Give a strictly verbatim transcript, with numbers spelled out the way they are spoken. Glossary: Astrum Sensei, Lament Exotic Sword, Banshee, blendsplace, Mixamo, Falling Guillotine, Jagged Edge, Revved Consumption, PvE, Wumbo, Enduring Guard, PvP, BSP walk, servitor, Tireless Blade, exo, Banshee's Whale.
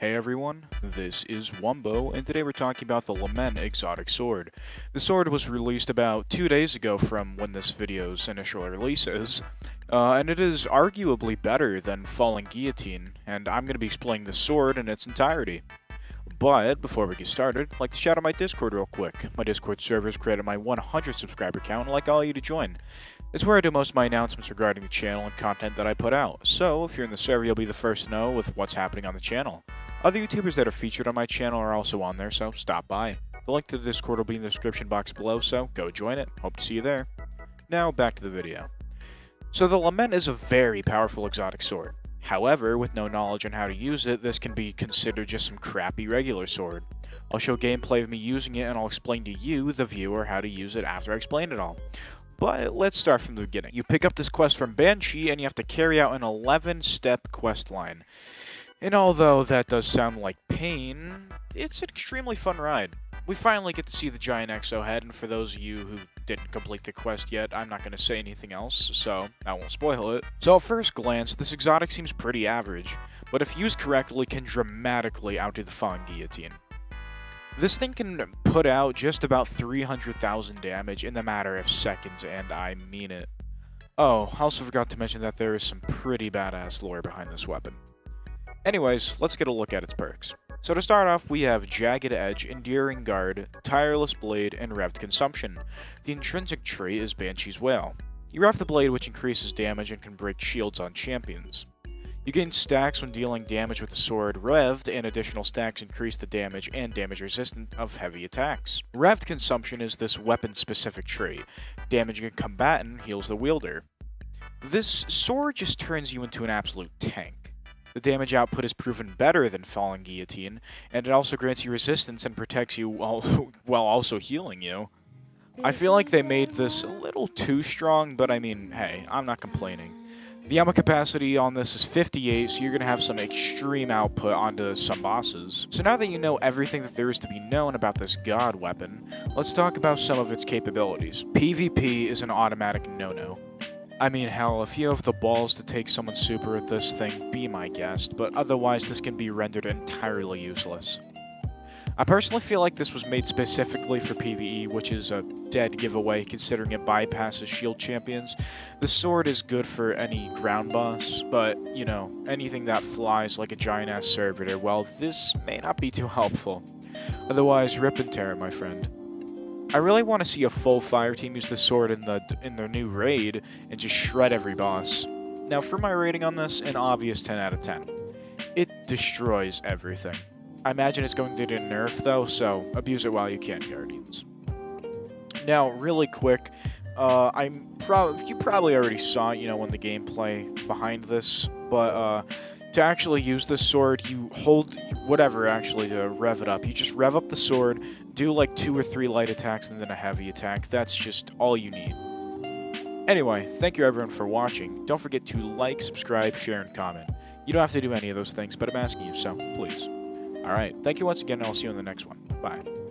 Hey everyone, this is Wumbo, and today we're talking about the Lament Exotic Sword. The sword was released about two days ago from when this video's initial release is, uh, and it is arguably better than Falling Guillotine, and I'm going to be explaining the sword in its entirety. But before we get started, I'd like to shout out my Discord real quick. My Discord server is created my one hundred subscriber count, and I'd like all you to join. It's where I do most of my announcements regarding the channel and content that I put out, so if you're in the server, you'll be the first to know with what's happening on the channel. Other YouTubers that are featured on my channel are also on there, so stop by. The link to the Discord will be in the description box below, so go join it. Hope to see you there. Now, back to the video. So the Lament is a very powerful exotic sword. However, with no knowledge on how to use it, this can be considered just some crappy regular sword. I'll show gameplay of me using it, and I'll explain to you, the viewer, how to use it after I explain it all. But let's start from the beginning. You pick up this quest from Banshee, and you have to carry out an eleven-step quest line. And although that does sound like pain, it's an extremely fun ride. We finally get to see the giant exo head, and for those of you who didn't complete the quest yet, I'm not going to say anything else, so I won't spoil it. So at first glance, this exotic seems pretty average, but if used correctly, can dramatically outdo the Falling Guillotine. This thing can put out just about three hundred thousand damage in the matter of seconds, and I mean it. Oh, I also forgot to mention that there is some pretty badass lore behind this weapon. Anyways, let's get a look at its perks. So to start off, we have Jagged Edge, Enduring Guard, Tireless Blade, and Revved Consumption. The intrinsic trait is Banshee's Whale. You rev the blade, which increases damage and can break shields on champions. You gain stacks when dealing damage with the sword Revved, and additional stacks increase the damage and damage resistance of heavy attacks. Revved Consumption is this weapon-specific trait. Damaging a combatant heals the wielder. This sword just turns you into an absolute tank. The damage output is proven better than Falling Guillotine, and it also grants you resistance and protects you while, while also healing you. I feel like they made this a little too strong, but I mean, hey, I'm not complaining. The ammo capacity on this is fifty-eight, so you're going to have some extreme output onto some bosses. So now that you know everything that there is to be known about this god weapon, let's talk about some of its capabilities. PvP is an automatic no-no. I mean, hell, if you have the balls to take someone's super with this thing, be my guest, but otherwise this can be rendered entirely useless. I personally feel like this was made specifically for PvE, which is a dead giveaway considering it bypasses shield champions. The sword is good for any ground boss, but, you know, anything that flies like a giant-ass servitor, well, this may not be too helpful. Otherwise, rip and tear it, my friend. I really want to see a full fire team use the sword in the in their new raid and just shred every boss. Now for my rating on this, an obvious ten out of ten. It destroys everything. I imagine it's going to get nerfed though, so abuse it while you can, Guardians. Now really quick, uh, I'm prob you probably already saw it, you know, in the gameplay behind this, but uh, to actually use this sword, you hold whatever actually to rev it up. You just rev up the sword, do like two or three light attacks, and then a heavy attack. That's just all you need. Anyway, thank you everyone for watching. Don't forget to like, subscribe, share, and comment. You don't have to do any of those things, but I'm asking you, so please. Alright, thank you once again, and I'll see you in the next one. Bye.